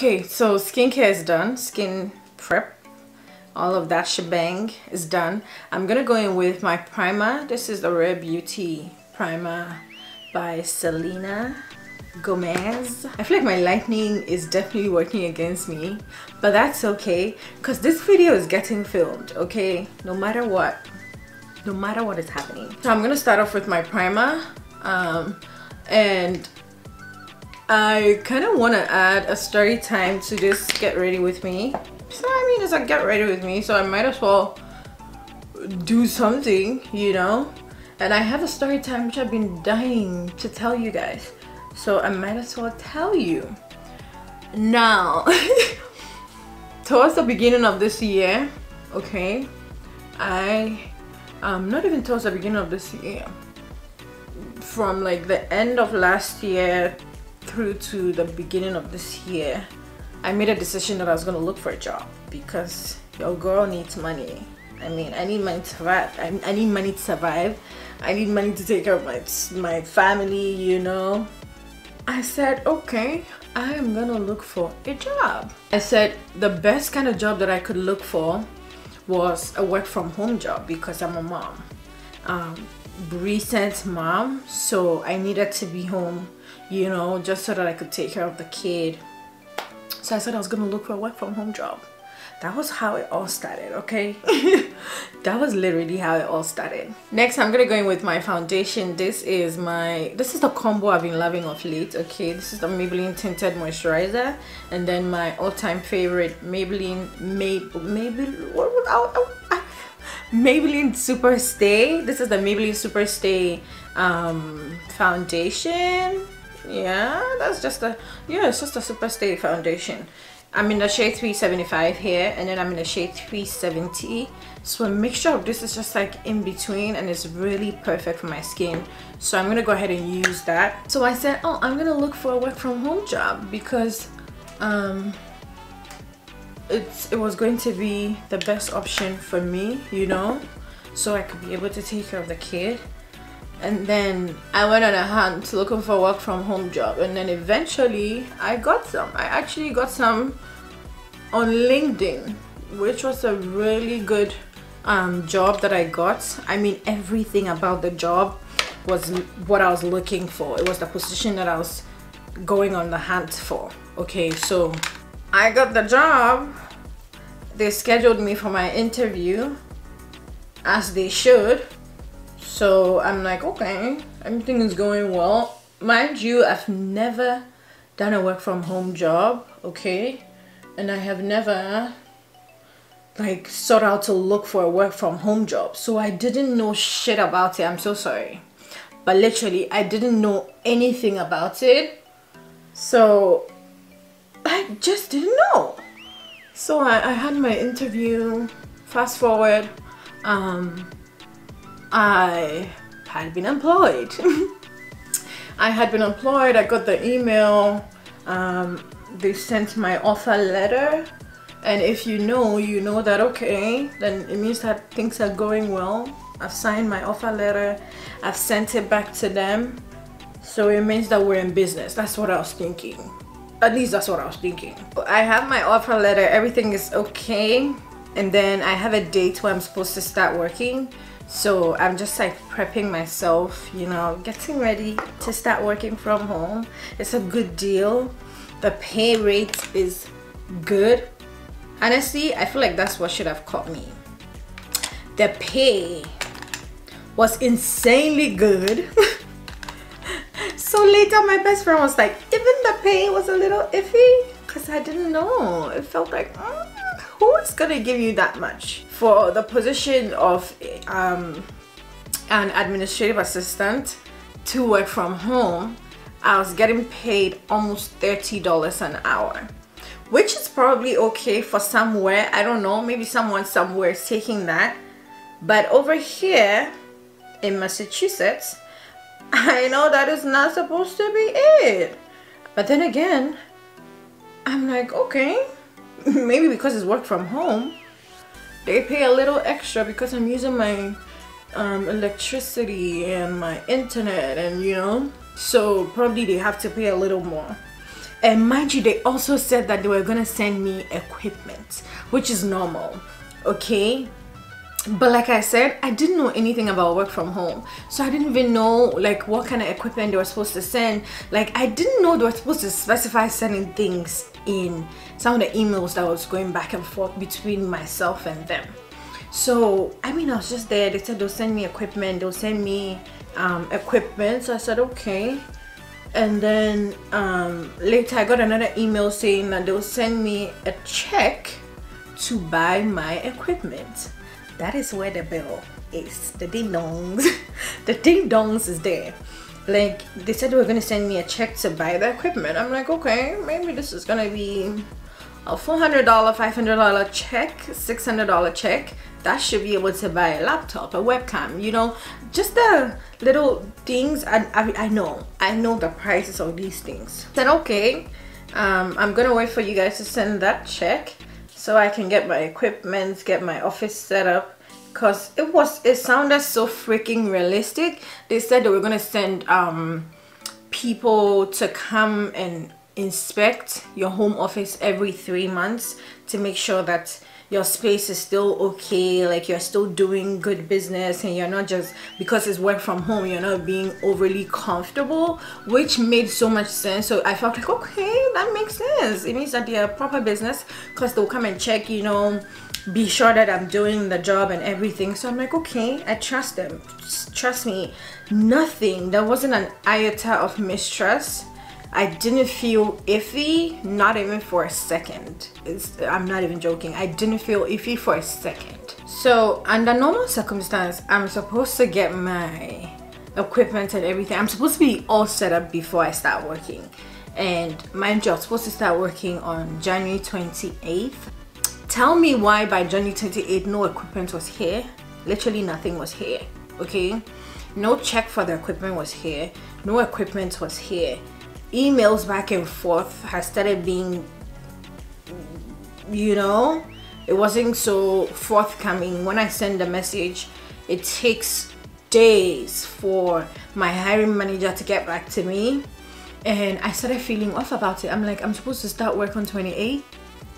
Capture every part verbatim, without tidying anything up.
Okay, so skincare is done, skin prep, all of that shebang is done. I'm gonna go in with my primer. This is the Rare Beauty primer by Selena Gomez. I feel like my lightning is definitely working against me, but that's okay because this video is getting filmed, okay? No matter what, no matter what is happening. So I'm gonna start off with my primer, um, and I kind of want to add a story time to this get ready with me. So I mean, it's a get ready with me, so I might as well do something, you know? And I have a story time which I've been dying to tell you guys, so I might as well tell you. Now, towards the beginning of this year, okay, I, um, not even towards the beginning of this year, from like the end of last year through to the beginning of this year, I made a decision that I was going to look for a job because your girl needs money. I mean, I need money to survive. I, I need money to survive. I need money to take care of my, my family, you know. I said, okay, I am going to look for a job. I said the best kind of job that I could look for was a work from home job because I'm a mom. Um, recent mom, so I needed to be home, you know, just so that I could take care of the kid. So I said I was gonna look for a work from home job. That was how it all started, okay? That was literally how it all started. Next, I'm gonna go in with my foundation. This is my, this is the combo I've been loving of late, okay? This is the Maybelline Tinted Moisturizer, and then my all-time favorite Maybelline, Mab, Maybelline, what would I, I, Maybelline Super Stay. This is the Maybelline Super Stay um, foundation. Yeah, that's just a, yeah, it's just a Super Stay foundation. I'm in the shade three seventy-five here, and then I'm in the shade three seventy. So a mixture of this is just like in between, and it's really perfect for my skin. So I'm gonna go ahead and use that. So I said, oh, I'm gonna look for a work from home job because um, it's, it was going to be the best option for me, you know, so I could be able to take care of the kid. And then I went on a hunt looking for a work from home job, and then eventually I got some. I actually got some on LinkedIn, which was a really good um, job that I got. I mean, everything about the job was what I was looking for. It was the position that I was going on the hunt for. Okay, so I got the job. They scheduled me for my interview, as they should. So I'm like, okay, everything is going well. Mind you, I've never done a work from home job, okay? And I have never like sought out to look for a work from home job. So I didn't know shit about it. I'm so sorry. But literally, I didn't know anything about it. So I just didn't know. So I, I had my interview. Fast forward. Um... I had been employed. I had been employed. I got the email. Um, they sent my offer letter, and if you know, you know that, okay, then it means that things are going well. I've signed my offer letter. I've sent it back to them, so it means that we're in business. That's what I was thinking. At least that's what I was thinking. I have my offer letter. Everything is okay, and then I have a date where I'm supposed to start working. So I'm just like prepping myself, you know, getting ready to start working from home. It's a good deal. The pay rate is good. Honestly, I feel like that's what should have caught me. The pay was insanely good. So later my best friend was like, even the pay was a little iffy because I didn't know. It felt like, mm. Who is gonna give you that much for the position of um, an administrative assistant to work from home? I was getting paid almost thirty dollars an hour, which is probably okay for somewhere. I don't know, maybe someone somewhere is taking that. But over here in Massachusetts, I know that is not supposed to be it. But then again, I'm like, okay. Maybe because it's work from home, they pay a little extra because I'm using my um, electricity and my internet, and you know, so probably they have to pay a little more. And mind you, they also said that they were gonna send me equipment, which is normal, okay? But like I said, I didn't know anything about work from home, so I didn't even know like what kind of equipment they were supposed to send. Like, I didn't know they were supposed to specify certain things in some of the emails that was going back and forth between myself and them. So I mean, I was just there. They said they'll send me equipment, they'll send me um, equipment. So I said okay. And then um, later I got another email saying that they'll send me a check to buy my equipment. That is where the bell is, the ding-dongs. The ding-dongs is there. Like, they said they were gonna send me a check to buy the equipment. I'm like, okay, maybe this is gonna be a four hundred dollar, five hundred dollar check, six hundred dollar check. That should be able to buy a laptop, a webcam, you know, just the little things. I, I, I know, I know the prices of these things. I said, okay, um, I'm gonna wait for you guys to send that check, so I can get my equipment, get my office set up, because it was, it sounded so freaking realistic. They said they were gonna send um, people to come and inspect your home office every three months to make sure that your space is still okay, like you're still doing good business and you're not just, because it's work from home, you're not being overly comfortable, which made so much sense. So I felt like, okay, that makes sense. It means that they're a proper business, because they'll come and check, you know, be sure that I'm doing the job and everything. So I'm like, okay, I trust them. Just trust me, nothing. There wasn't an iota of mistrust. I didn't feel iffy, not even for a second. It's, I'm not even joking. I didn't feel iffy for a second. So under normal circumstance, I'm supposed to get my equipment and everything. I'm supposed to be all set up before I start working. And mind you, I'm supposed to start working on January twenty-eighth. Tell me why by January twenty-eighth, no equipment was here. Literally nothing was here, okay? No check for the equipment was here. No equipment was here. Emails back and forth has started being, you know, it wasn't so forthcoming. When I send a message, it takes days for my hiring manager to get back to me, and I started feeling off about it. I'm like, I'm supposed to start work on twenty-eighth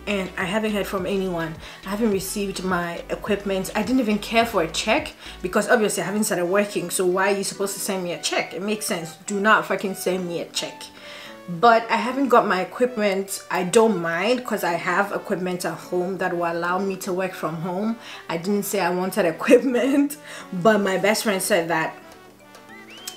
and I haven't heard from anyone. I haven't received my equipment. I didn't even care for a check, because obviously I haven't started working, so why are you supposed to send me a check? It makes sense. Do not fucking send me a check. But I haven't got my equipment. I don't mind, because I have equipment at home that will allow me to work from home. I didn't say I wanted equipment, but my best friend said that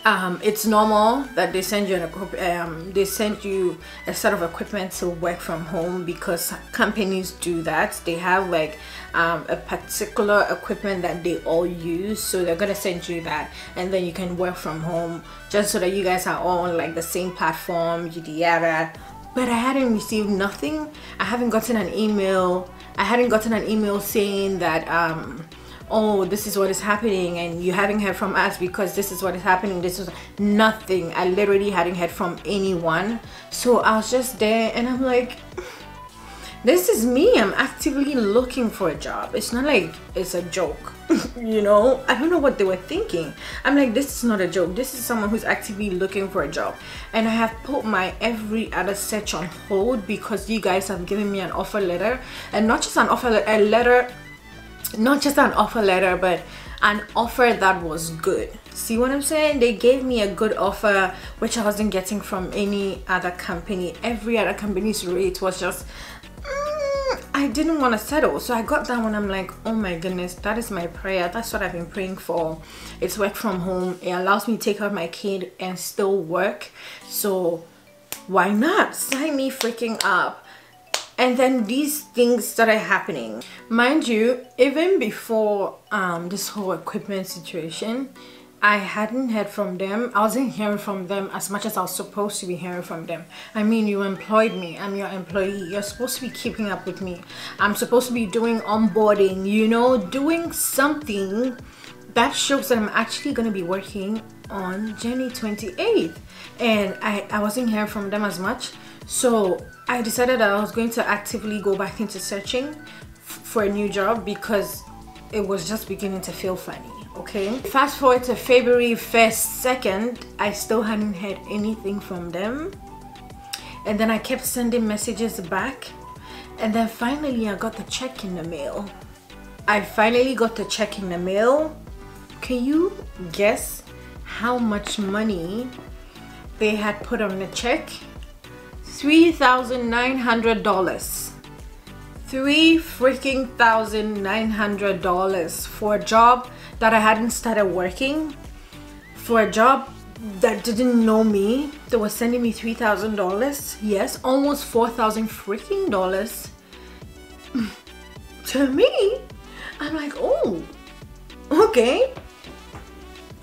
um, it's normal that they send you an, um, they send you a set of equipment to work from home, because companies do that. They have like um, a particular equipment that they all use, so they're gonna send you that, and then you can work from home, just so that you guys are all on like the same platform, yada yada. But I hadn't received nothing. I haven't gotten an email. I hadn't gotten an email saying that um, oh, this is what is happening, and you haven't heard from us because this is what is happening. This is nothing. I literally hadn't heard from anyone. So I was just there, and I'm like, this is me. I'm actively looking for a job. It's not like it's a joke. You know, I don't know what they were thinking. I'm like, this is not a joke. This is someone who's actively looking for a job, and I have put my every other search on hold because you guys have given me an offer letter, and not just an offer letter, a letter, not just an offer letter, but an offer that was good. See what I'm saying? They gave me a good offer, which I wasn't getting from any other company. Every other company's rate was just, mm, I didn't want to settle. So I got that one. I'm like, oh my goodness, that is my prayer. That's what I've been praying for. It's work from home. It allows me to take care of my kid and still work. So why not? Sign me freaking up. And then these things started happening. Mind you, even before um, this whole equipment situation, I hadn't heard from them. I wasn't hearing from them as much as I was supposed to be hearing from them. I mean, you employed me. I'm your employee. You're supposed to be keeping up with me. I'm supposed to be doing onboarding, you know, doing something that shows that I'm actually going to be working on January twenty-eighth. And I, I wasn't hearing from them as much. So I decided that I was going to actively go back into searching for a new job, because it was just beginning to feel funny, okay? Fast forward to February first, second, I still hadn't heard anything from them. and then I kept sending messages back, and then finally I got the check in the mail. I finally got the check in the mail. Can you guess how much money they had put on the check? three thousand nine hundred dollars. Three freaking thousand nine hundred dollars for a job that I hadn't started working, for a job that didn't know me. They were sending me three thousand dollars. Yes, almost four thousand freaking dollars. To me, I'm like, oh, okay.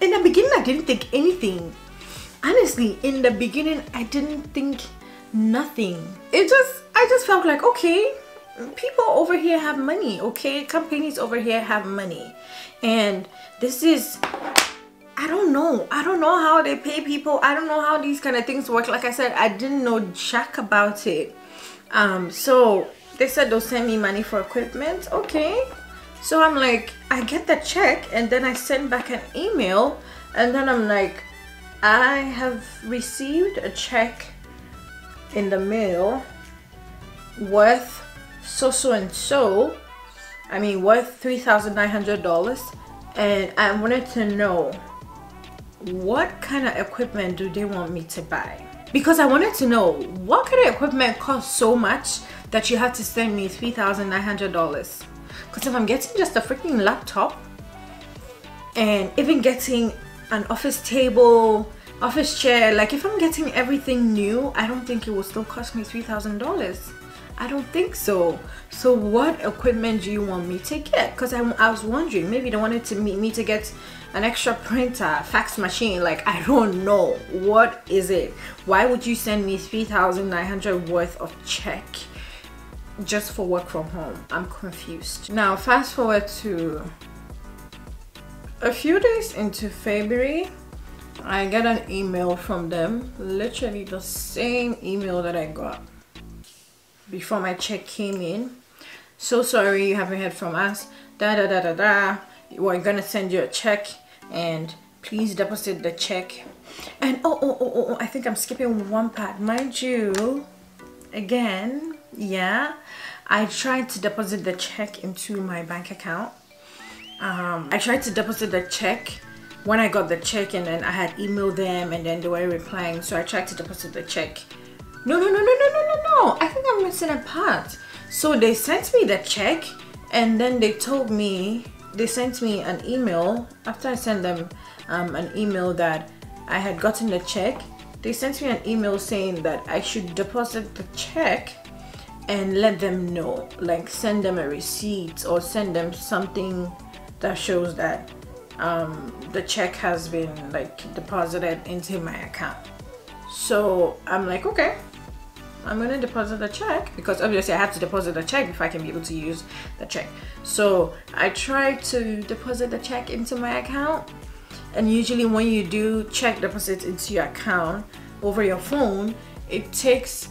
In the beginning, I didn't think anything. Honestly, in the beginning, I didn't think nothing. It just, I just felt like, okay, people over here have money, okay? Companies over here have money. And this is, I don't know. I don't know how they pay people. I don't know how these kind of things work. Like I said, I didn't know jack about it. Um, so they said they'll send me money for equipment. Okay. So I'm like, I get the check and then I send back an email. And then I'm like, I have received a check in the mail worth so so and so, I mean worth three thousand nine hundred dollars, and I wanted to know what kind of equipment do they want me to buy, because I wanted to know what kind of equipment costs so much that you have to send me three thousand nine hundred dollars. Because if I'm getting just a freaking laptop and even getting an office table, office chair, like if I'm getting everything new, I don't think it will still cost me three thousand dollars. I don't think so. So what equipment do you want me to get? Because I, I was wondering, maybe they wanted to meet me to get an extra printer, fax machine, like I don't know. What is it? Why would you send me three thousand nine hundred dollars worth of check just for work from home? I'm confused. Now fast forward to a few days into February, I get an email from them, literally the same email that I got before my check came in. So sorry you haven't heard from us, da da da da da, we're gonna send you a check and please deposit the check. And oh oh oh oh, I think I'm skipping one part, mind you. Again, yeah, I tried to deposit the check into my bank account. um I tried to deposit the check when I got the check, and then I had emailed them and then they were replying, so I tried to deposit the check. No, no, no, no, no, no, no, no. I think I'm missing a part. So they sent me the check and then they told me, they sent me an email. After I sent them um, an email that I had gotten the check, they sent me an email saying that I should deposit the check and let them know, like send them a receipt or send them something that shows that um, the check has been like deposited into my account. So I'm like, okay, I'm gonna deposit the check, because obviously I have to deposit the check if I can be able to use the check. So I try to deposit the check into my account, and usually when you do check deposits into your account over your phone, it takes,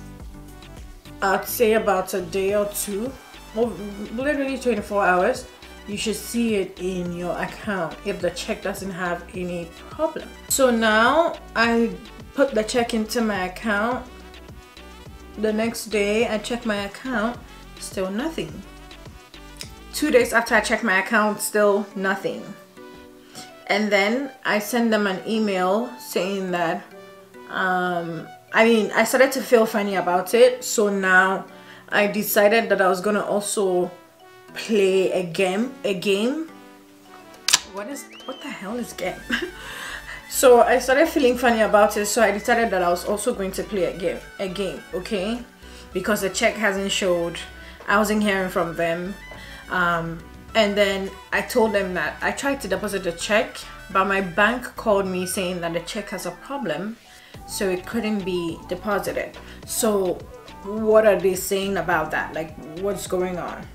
I'd say, about a day or two, or literally twenty-four hours, you should see it in your account if the check doesn't have any problem. So now I put the check into my account. The next day I check my account, still nothing. Two days after I check my account, still nothing. And then I send them an email saying that, um, I mean, I started to feel funny about it. So now I decided that I was gonna also play a game, a game. What is, what the hell is game? So I started feeling funny about it, so I decided that I was also going to play a game, a game, okay? Because the check hasn't showed, I wasn't hearing from them. Um, and then I told them that I tried to deposit the check, but my bank called me saying that the check has a problem, so it couldn't be deposited. So what are they saying about that? Like, what's going on?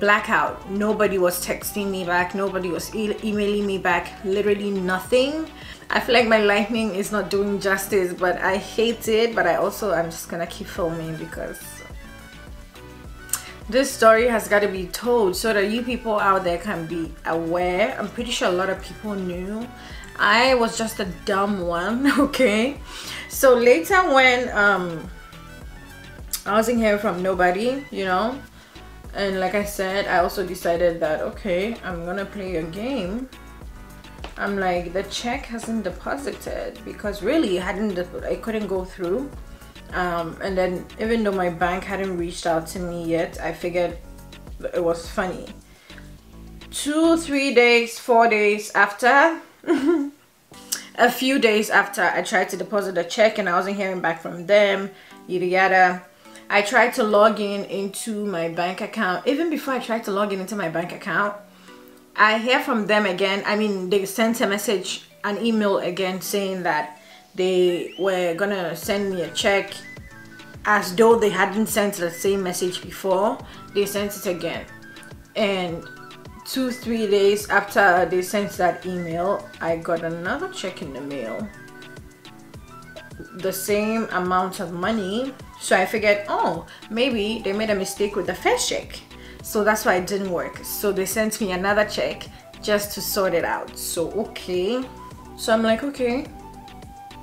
Blackout. Nobody was texting me back, nobody was e emailing me back, literally nothing. I feel like my lightning is not doing justice, but I hate it. But I also, I'm just gonna keep filming because this story has got to be told so that you people out there can be aware. I'm pretty sure a lot of people knew I was just a dumb one, okay? So later when um I wasn't hearing from nobody, you know, and like I said, I also decided that, okay, I'm gonna play a game. I'm like, the check hasn't deposited, because really it hadn't, I couldn't go through. Um, and then even though my bank hadn't reached out to me yet, I figured it was funny. Two, three days, four days after, a few days after, I tried to deposit a check and I wasn't hearing back from them, yada yada. I tried to log in into my bank account. Even before I tried to log in into my bank account, I hear from them again. I mean, they sent a message, an email again, saying that they were gonna send me a check. As though they hadn't sent the same message before, they sent it again. And two, three days after they sent that email, I got another check in the mail. The same amount of money. So I figured, oh, maybe they made a mistake with the first check. So that's why it didn't work. So they sent me another check just to sort it out. So, okay. So I'm like, okay.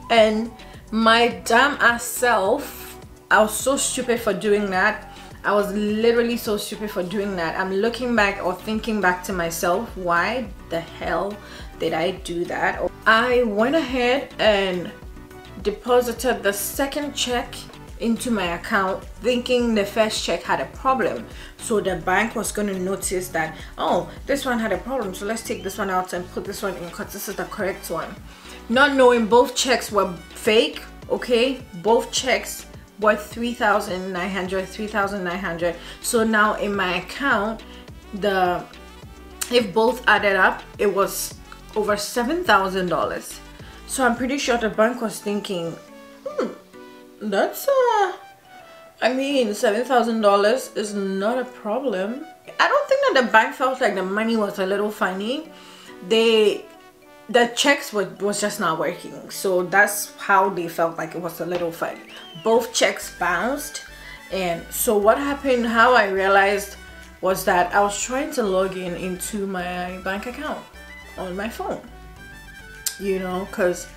And my damn ass self, I was so stupid for doing that. I was literally so stupid for doing that. I'm looking back or thinking back to myself, why the hell did I do that? I went ahead and deposited the second check into my account, thinking the first check had a problem, so the bank was going to notice that, oh, this one had a problem, so let's take this one out and put this one in because this is the correct one. Not knowing both checks were fake. Okay, both checks were three thousand nine hundred, three thousand nine hundred. So now in my account, the if both added up, it was over seven thousand dollars. So I'm pretty sure the bank was thinking, hmm, that's uh I mean, seven thousand dollars is not a problem. I don't think that the bank felt like the money was a little funny. They the checks were was just not working, so that's how they felt like it was a little funny. Both checks bounced. And so what happened, how I realized, was that I was trying to log in into my bank account on my phone, you know, because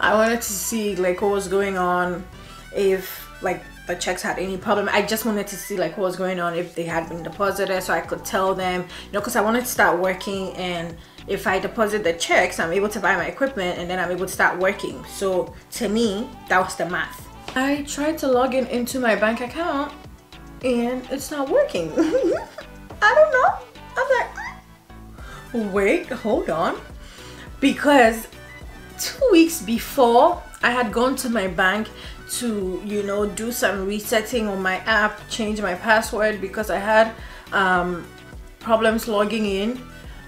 I wanted to see like what was going on, if like the checks had any problem. I just wanted to see like what was going on, if they had been deposited, so I could tell them, you know, because I wanted to start working, and if I deposit the checks, I'm able to buy my equipment, and then I'm able to start working. So to me, that was the math. I tried to log in into my bank account and it's not working. I don't know. I was like, wait, hold on, because two weeks before, I had gone to my bank to, you know, do some resetting on my app, change my password, because I had um, problems logging in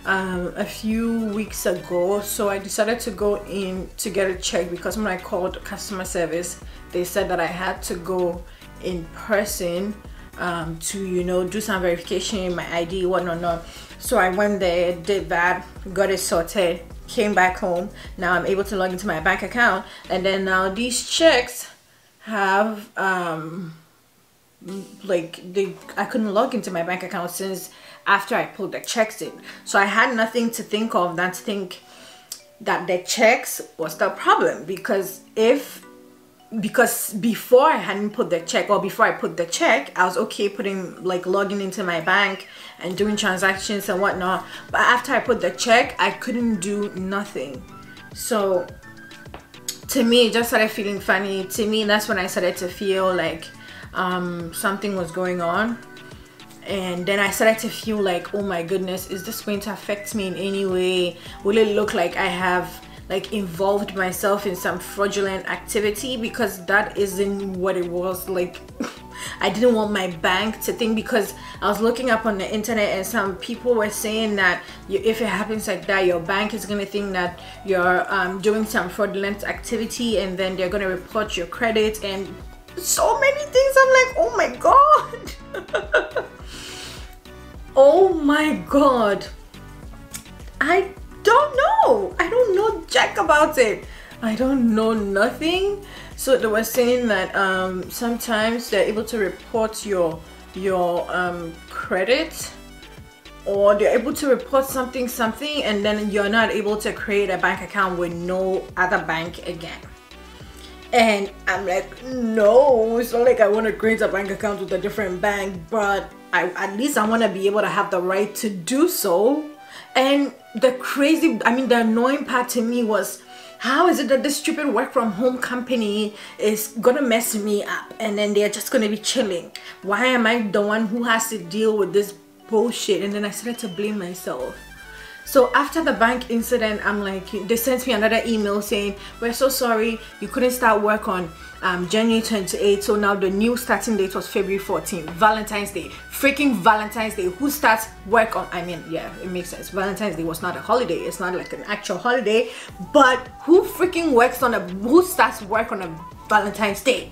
um, a few weeks ago. So I decided to go in to get a check, because when I called customer service, they said that I had to go in person um, to, you know, do some verification, my I D, whatnot. So I went there, did that, got it sorted, came back home. Now I'm able to log into my bank account, and then now these checks have um like they I couldn't log into my bank account since after I pulled the checks in. So I had nothing to think of than to think that the checks was the problem, because if because before I hadn't put the check, or before I put the check, I was okay putting like logging into my bank and doing transactions and whatnot, but after I put the check, I couldn't do nothing. So to me, it just started feeling funny. To me, that's when I started to feel like um, something was going on. And then I started to feel like, oh my goodness, is this going to affect me in any way? Will it look like I have like involved myself in some fraudulent activity? Because that isn't what it was like. I didn't want my bank to think, because I was looking up on the internet and some people were saying that you, if it happens like that, your bank is going to think that you're um, doing some fraudulent activity, and then they're going to report your credit and so many things. I'm like, oh my god. Oh my god. I don't know. I don't know jack about it. I don't know nothing. So they were saying that um, sometimes they're able to report your your um, credit or they're able to report something something and then you're not able to create a bank account with no other bank again. And I'm like, no, it's not like I want to create a bank account with a different bank, but I, at least I want to be able to have the right to do so. And the crazy, I mean the annoying part to me was, how is it that this stupid work from home company is gonna mess me up and then they're just gonna be chilling? Why am I the one who has to deal with this bullshit? And then I started to blame myself. So after the bank incident, I'm like, they sent me another email saying, we're so sorry, you couldn't start work on um, January twenty-eighth. So now the new starting date was February fourteenth, Valentine's Day. Freaking Valentine's Day. Who starts work on, I mean, yeah, it makes sense. Valentine's Day was not a holiday. It's not like an actual holiday. But who freaking works on a, who starts work on a Valentine's Day?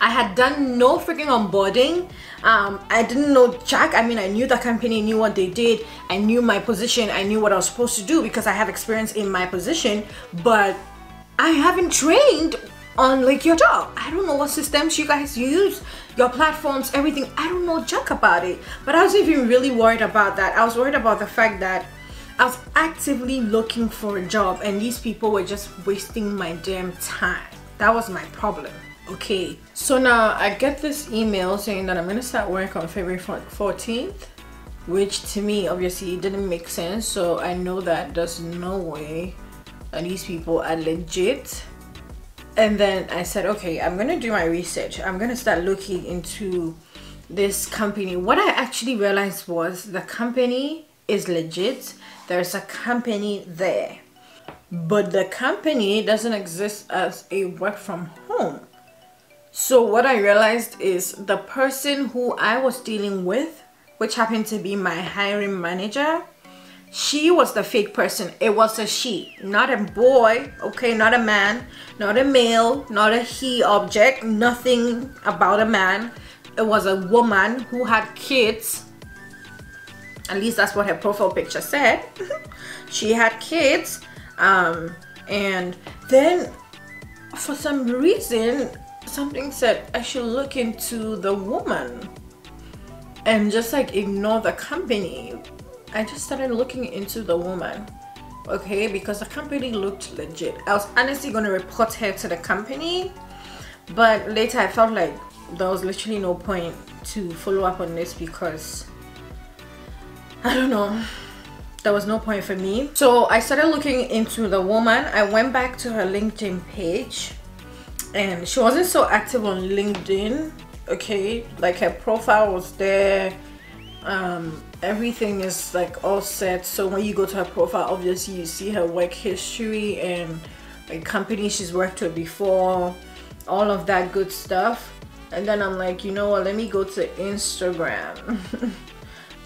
I had done no freaking onboarding. Um, I didn't know Jack. I mean, I knew the company, knew what they did. I knew my position. I knew what I was supposed to do because I have experience in my position. But I haven't trained on like your job. I don't know what systems you guys use, your platforms, everything. I don't know Jack about it. But I wasn't even really worried about that. I was worried about the fact that I was actively looking for a job and these people were just wasting my damn time. That was my problem. Okay, so now I get this email saying that I'm gonna start work on February fourteenth, which to me obviously didn't make sense. So I know that there's no way that these people are legit. And then I said, okay, I'm gonna do my research. I'm gonna start looking into this company. What I actually realized was the company is legit. There's a company there, but the company doesn't exist as a work from home. So what I realized is the person who I was dealing with, which happened to be my hiring manager, she was the fake person. It was a she, not a boy, okay, not a man, not a male, not a he object, nothing about a man. It was a woman who had kids. At least that's what her profile picture said. She had kids. Um, and then for some reason, something said I should look into the woman and just like ignore the company. I just started looking into the woman, okay, because the company looked legit. I was honestly going to report her to the company, but later I felt like there was literally no point to follow up on this because I don't know, there was no point for me. So I started looking into the woman. I went back to her LinkedIn page. And she wasn't so active on LinkedIn, okay, like her profile was there, um, everything is like all set. So when you go to her profile, obviously you see her work history and like company she's worked with before, all of that good stuff. And then I'm like, you know what, let me go to Instagram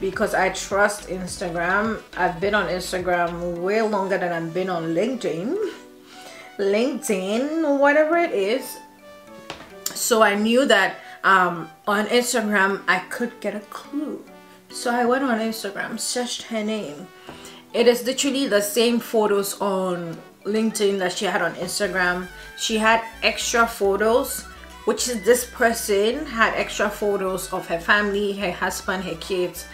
because I trust Instagram. I've been on Instagram way longer than I've been on LinkedIn. LinkedIn, whatever it is. So I knew that um, on Instagram I could get a clue. So I went on Instagram, searched her name. It is literally the same photos on LinkedIn that she had on Instagram. She had extra photos, which is this person had extra photos of her family, her husband, her kids.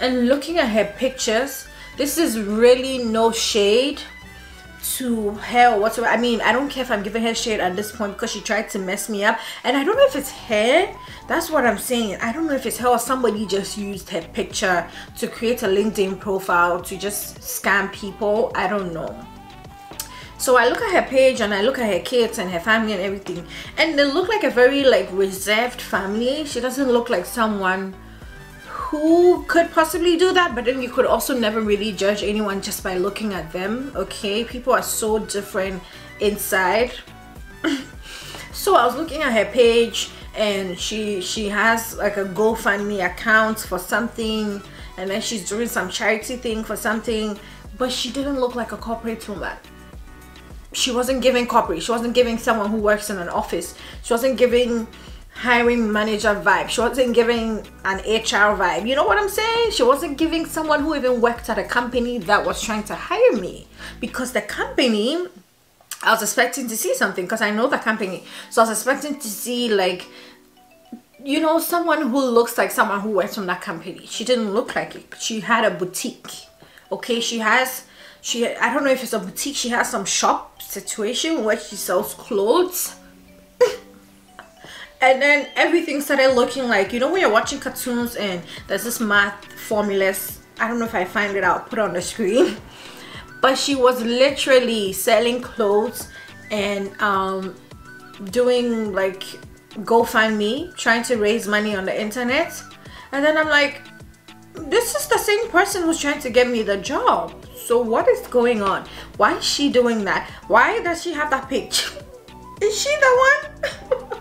And looking at her pictures, this is really no shade to her or whatsoever. I mean, I don't care if I'm giving her shade at this point because she tried to mess me up, and I don't know if it's her. That's what I'm saying. I don't know if it's her or somebody just used her picture to create a LinkedIn profile to just scam people. I don't know. So I look at her page and I look at her kids and her family and everything, and they look like a very like reserved family. She doesn't look like someone who could possibly do that, but then you could also never really judge anyone just by looking at them, okay? People are so different inside. So I was looking at her page, and she she has like a GoFundMe account for something, and then she's doing some charity thing for something, but she didn't look like a corporate woman. She wasn't giving corporate. She wasn't giving someone who works in an office. She wasn't giving hiring manager vibe. She wasn't giving an H R vibe. You know what I'm saying? She wasn't giving someone who even worked at a company that was trying to hire me, because the company, I was expecting to see something because I know the company. So I was expecting to see like you know, someone who looks like someone who works from that company. She didn't look like it, but she had a boutique. Okay, she has, she, I don't know if it's a boutique, she has some shop situation where she sells clothes. And then everything started looking like, you know, when you're watching cartoons and there's this math formulas, I don't know if I find it out, put it on the screen. But she was literally selling clothes and um, doing like GoFundMe, trying to raise money on the internet. And then I'm like, this is the same person who's trying to get me the job. So what is going on? Why is she doing that? Why does she have that page? Is she the one?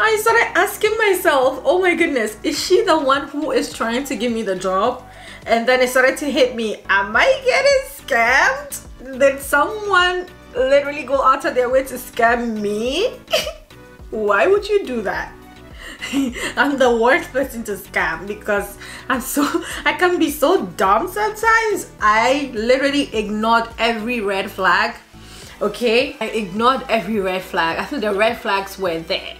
I started asking myself, oh my goodness, is she the one who is trying to give me the job? And then it started to hit me, am I getting scammed? Did someone literally go out of their way to scam me? Why would you do that? I'm the worst person to scam because I'm so, I can be so dumb sometimes. I literally ignored every red flag. Okay, I ignored every red flag. I think the red flags were there.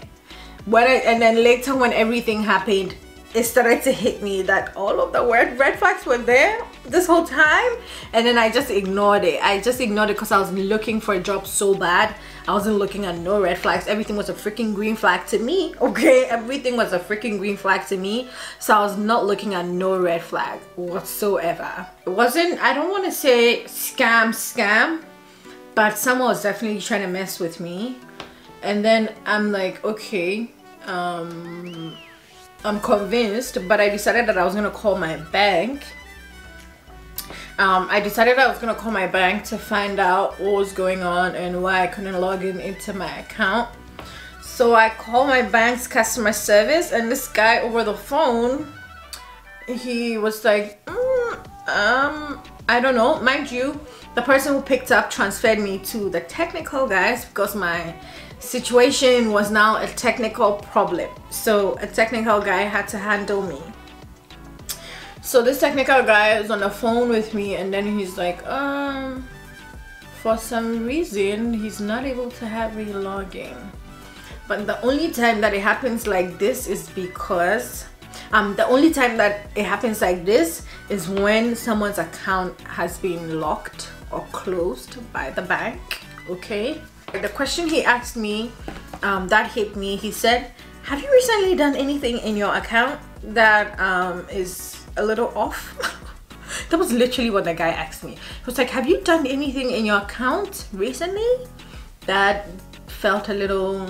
When I, and then later when everything happened, it started to hit me that all of the red, red flags were there this whole time. And then I just ignored it. I just ignored it because I was looking for a job so bad. I wasn't looking at no red flags. Everything was a freaking green flag to me. Okay, everything was a freaking green flag to me. So I was not looking at no red flag whatsoever. It wasn't, I don't want to say scam, scam. But someone was definitely trying to mess with me. And then I'm like, okay, um, I'm convinced, but I decided that I was gonna call my bank. Um, I decided I was gonna call my bank to find out what was going on and why I couldn't log in into my account. So I called my bank's customer service, and this guy over the phone, he was like, mm, um, I don't know, mind you. The person who picked up transferred me to the technical guys because my situation was now a technical problem. So a technical guy had to handle me. So this technical guy was on the phone with me, and then he's like, um, for some reason, he's not able to have me log in. But the only time that it happens like this is because Um, the only time that it happens like this is when someone's account has been locked or closed by the bank. Okay, the question he asked me um, that hit me, he said, have you recently done anything in your account that um, is a little off? That was literally what the guy asked me. He was like, have you done anything in your account recently that felt a little,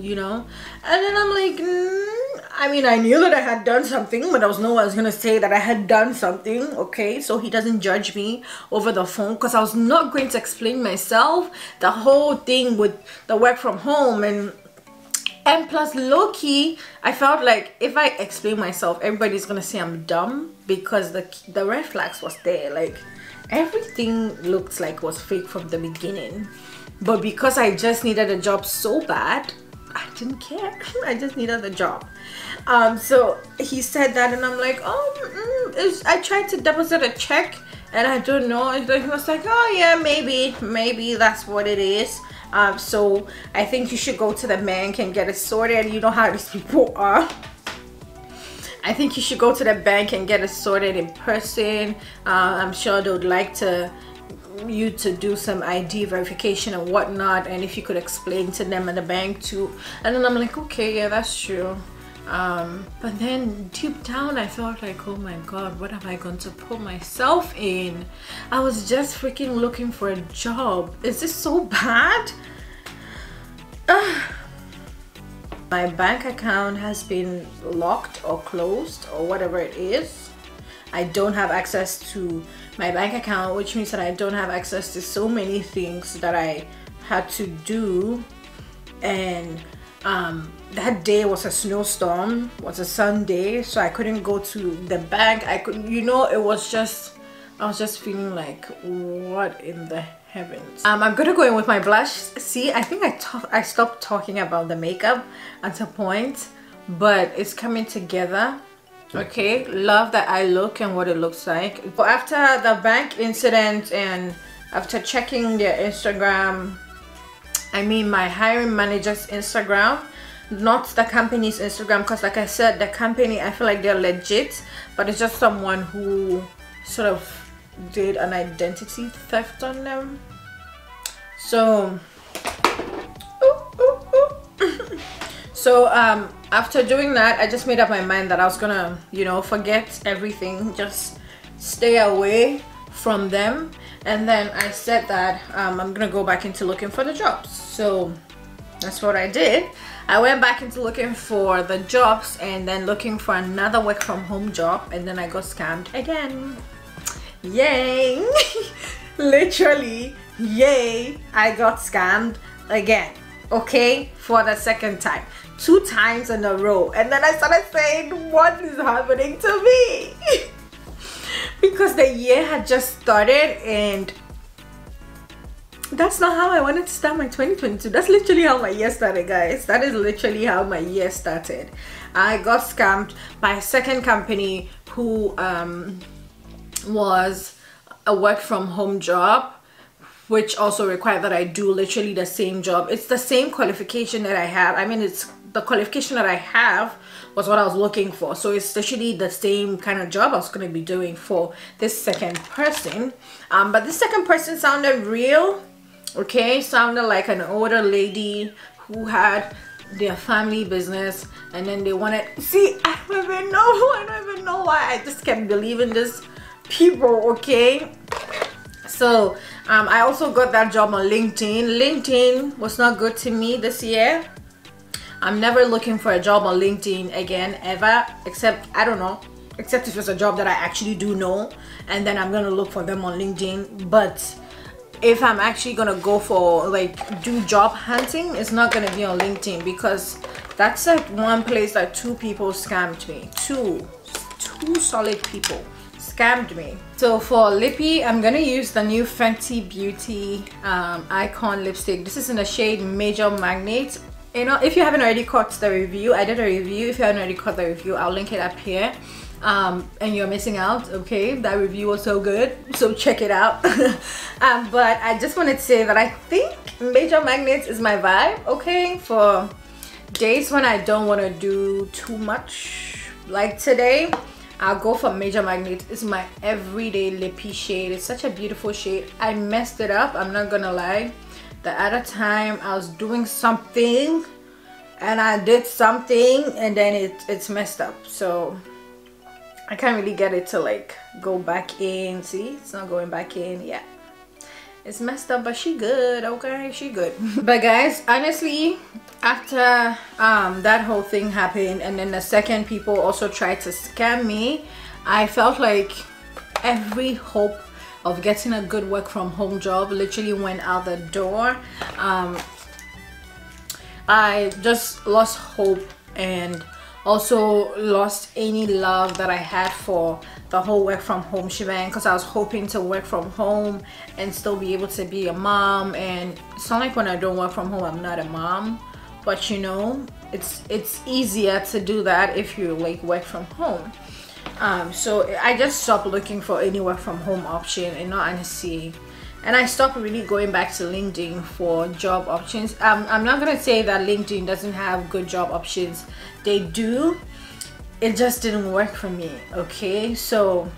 you know? And then I'm like, mm, I mean, I knew that I had done something, but there was no one was gonna say that I had done something, okay? So he doesn't judge me over the phone because I was not going to explain myself, the whole thing with the work from home, and and plus low-key, I felt like if I explain myself, everybody's gonna say I'm dumb because the, the red flags was there. Like, everything looked like was fake from the beginning. But because I just needed a job so bad, I didn't care. I just needed the job. Um, so he said that, and I'm like, oh, mm, I tried to deposit a check, and I don't know. And he was like, oh yeah, maybe, maybe that's what it is. Um, so I think you should go to the bank and get it sorted. You know how these people are. I think you should go to the bank and get it sorted in person. Uh, I'm sure they would like to you to do some I D verification and whatnot, and if you could explain to them at the bank too. And then I'm like, okay, yeah, that's true. Um, but then deep down I felt like, oh my god, what am I going to put myself in? I was just freaking looking for a job. Is this so bad? Ugh. My bank account has been locked or closed or whatever it is. I don't have access to my bank account, which means that I don't have access to so many things that I had to do. And um, that day was a snowstorm, was a Sunday, so I couldn't go to the bank. I could, you know, it was just, I was just feeling like, what in the heavens? Um, I'm gonna go in with my blush. See, I think I I stopped talking about the makeup at a point, but it's coming together. Okay, love that I look and what it looks like. But after the bank incident and after checking their Instagram, I mean my hiring manager's Instagram, not the company's Instagram, because like I said, the company, I feel like they're legit, but it's just someone who sort of did an identity theft on them. So ooh, ooh, ooh. So um after doing that, I just made up my mind that I was gonna, you know, forget everything, just stay away from them. And then I said that um, I'm gonna go back into looking for the jobs. So that's what I did. I went back into looking for the jobs and then looking for another work from home job, and then I got scammed again. Yay. Literally, yay, I got scammed again. Okay, for the second time, two times in a row. And then I started saying, what is happening to me? Because the year had just started, and that's not how I wanted to start my twenty twenty-two. That's literally how my year started, guys. That is literally how my year started. I got scammed by a second company who um, was a work from home job, which also required that I do literally the same job. It's the same qualification that I have. I mean, it's the qualification that I have was what I was looking for. So it's literally the same kind of job I was going to be doing for this second person. Um, but this second person sounded real, okay? Sounded like an older lady who had their family business, and then they wanted... See, I don't even know. I don't even know why. I just can't believe in these people, okay? So um, I also got that job on LinkedIn. LinkedIn was not good to me this year. I'm never looking for a job on LinkedIn again, ever, except, I don't know, except if it's a job that I actually do know, and then I'm gonna look for them on LinkedIn. But if I'm actually gonna go for, like, do job hunting, it's not gonna be on LinkedIn, because that's like one place that two people scammed me. Two, two solid people scammed me. So for lippy, I'm gonna use the new Fenty Beauty um, Icon Lipstick. This is in the shade Major Magnet. You know, if you haven't already caught the review, I did a review. If you haven't already caught the review, I'll link it up here. Um, and you're missing out, okay? That review was so good, so check it out. um, but I just wanted to say that I think Major Magnets is my vibe, okay? For days when I don't want to do too much, like today, I'll go for Major Magnets. It's my everyday lippy shade. It's such a beautiful shade. I messed it up, I'm not gonna lie. The other time I was doing something and I did something, and then it, it's messed up. So I can't really get it to like go back in. See, it's not going back in. Yeah, it's messed up, but she good, okay? She good. But guys, honestly, after um, that whole thing happened, and then the second people also tried to scam me, I felt like every hope of getting a good work from home job literally went out the door. um, I just lost hope, and also lost any love that I had for the whole work from home shebang, because I was hoping to work from home and still be able to be a mom. And it's not like when I don't work from home I'm not a mom, but you know, it's it's easier to do that if you like work from home. Um, so I just stopped looking for any work from home option, and not honestly, and I stopped really going back to LinkedIn for job options. Um, I'm not gonna say that LinkedIn doesn't have good job options. They do. It just didn't work for me. Okay, so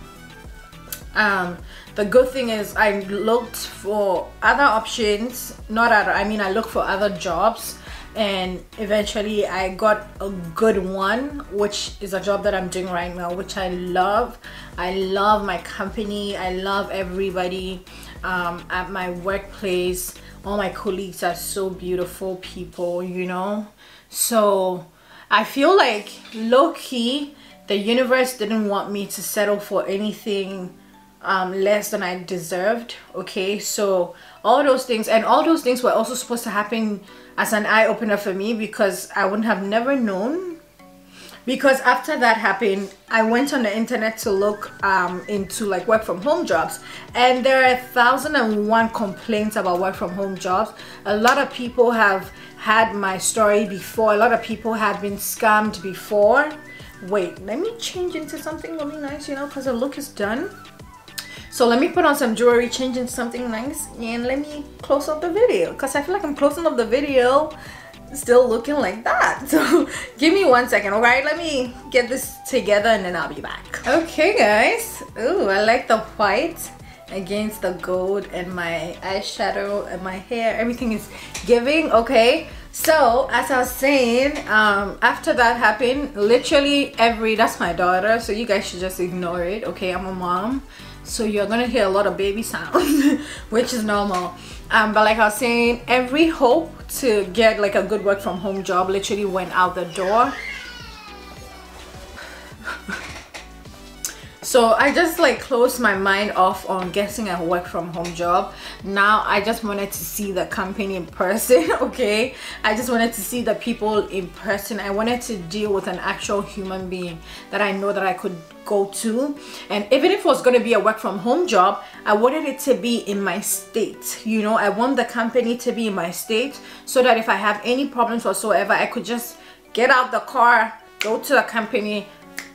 um, the good thing is I looked for other options. Not other. I mean, I looked for other jobs. And eventually I got a good one, which is a job that I'm doing right now, which I love. I love my company. I love everybody um, at my workplace. All my colleagues are so beautiful people, you know. So I feel like low-key, the universe didn't want me to settle for anything Um, less than I deserved, okay? So all those things, and all those things were also supposed to happen as an eye-opener for me, because I wouldn't have never known. Because after that happened, I went on the internet to look um, into like work from home jobs, and there are a thousand and one complaints about work from home jobs. A lot of people have had my story before. A lot of people have been scammed before. Wait, let me change into something really nice, you know, because the look is done. So let me put on some jewelry, change into something nice, and let me close up the video, because I feel like I'm closing up the video still looking like that. So give me one second, all right? Let me get this together and then I'll be back. Okay, guys. Ooh, I like the white against the gold, and my eyeshadow and my hair, everything is giving. Okay, so as I was saying, um after that happened, literally every that's my daughter, so you guys should just ignore it, okay? I'm a mom, so you're gonna hear a lot of baby sounds which is normal. Um but like I was saying, every hope to get like a good work from home job literally went out the door. So I just like closed my mind off on getting a work from home job. Now I just wanted to see the company in person, okay? I just wanted to see the people in person. I wanted to deal with an actual human being that I know that I could go to. And even if it was going to be a work from home job, I wanted it to be in my state. You know, I want the company to be in my state so that if I have any problems whatsoever, I could just get out the car, go to the company,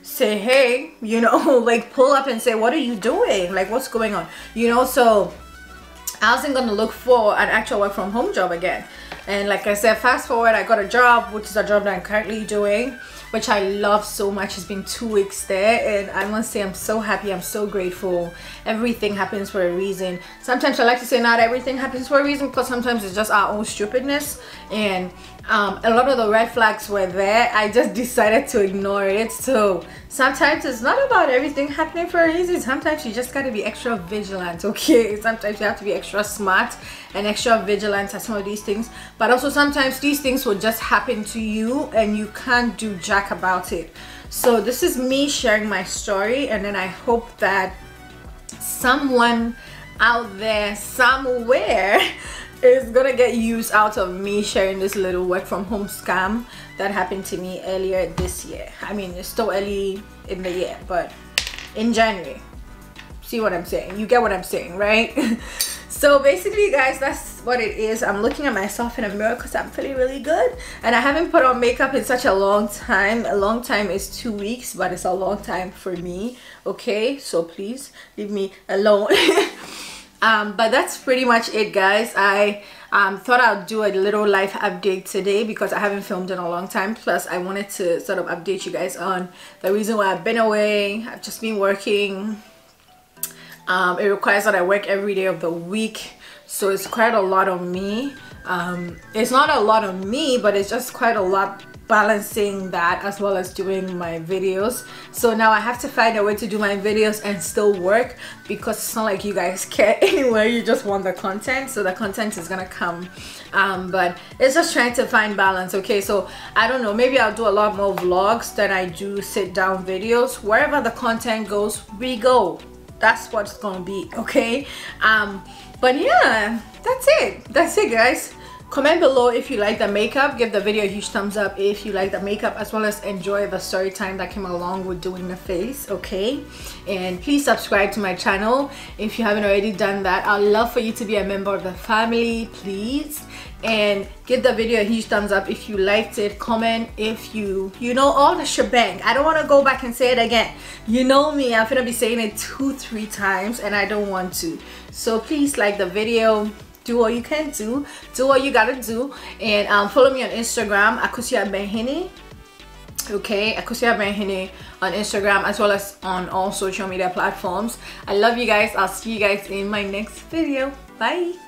say hey, you know, like pull up and say, what are you doing, like what's going on, you know? So I wasn't gonna look for an actual work from home job again. And like I said, fast forward, I got a job, which is a job that I'm currently doing, which I love so much. It's been two weeks there and I must say I'm so happy, I'm so grateful. Everything happens for a reason. Sometimes I like to say not everything happens for a reason, because sometimes it's just our own stupidness. And um, a lot of the red flags were there. I just decided to ignore it. So sometimes it's not about everything happening for a reason. Sometimes you just gotta be extra vigilant, okay? Sometimes you have to be extra smart and extra vigilant at some of these things. But also sometimes these things will just happen to you and you can't do jack about it. So this is me sharing my story, and then I hope that someone out there somewhere is gonna get use out of me sharing this little work from home scam that happened to me earlier this year. I mean, it's still early in the year, but in January. See what I'm saying? You get what I'm saying, right? So basically, guys, that's what it is. I'm looking at myself in a mirror because I'm feeling really good, and I haven't put on makeup in such a long time. A long time is two weeks, but it's a long time for me, okay? So please leave me alone. Um but that's pretty much it, guys. I um thought I'd do a little life update today because I haven't filmed in a long time. Plus I wanted to sort of update you guys on the reason why I've been away. I've just been working. Um, it requires that I work every day of the week, so it's quite a lot on me. Um, it's not a lot on me, but it's just quite a lot balancing that as well as doing my videos. So now I have to find a way to do my videos and still work, because it's not like you guys care anyway, you just want the content, so the content is gonna come. Um, but it's just trying to find balance, okay? So I don't know, maybe I'll do a lot more vlogs than I do sit down videos. Wherever the content goes, we go. That's what's gonna be, okay? Um, but yeah, that's it. That's it, guys. Comment below if you like the makeup. Give the video a huge thumbs up if you like the makeup, as well as enjoy the story time that came along with doing the face, okay? And please subscribe to my channel if you haven't already done that. I'd love for you to be a member of the family, please. And give the video a huge thumbs up if you liked it. Comment if you you know all the shebang. I don't want to go back and say it again. You know me, I'm gonna be saying it two three times and I don't want to. So please like the video, do what you can do, do what you gotta do. And um, follow me on Instagram, Akosua Benhene, okay? Akosua Benhene on Instagram, as well as on all social media platforms. I love you guys. I'll see you guys in my next video. Bye.